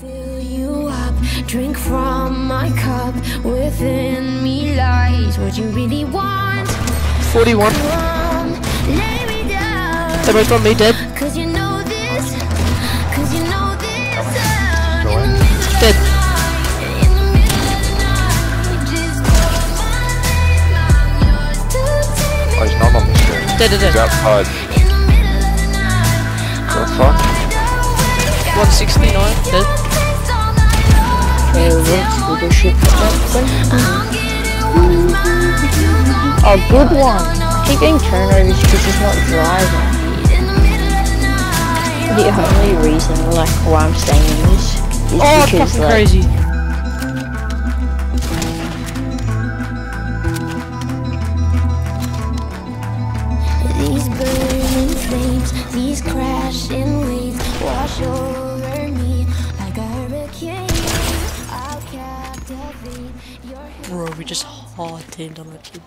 Fill you up, drink from my cup. Within me lies what you really want. 41. Somebody's got me dead. Cause you know this. Dead. Oh, he's not on the stream. Dead. He's outside. What the fuck? 169. Dead. Oh, good one. Keep getting turnovers because he's not driving. The only reason, like, why I'm staying in this is because, like, crazy. These burning flames, these crashing waves, wash over me like a hurricane. I'll captivate your... Bro, we just hard teamed on that kid.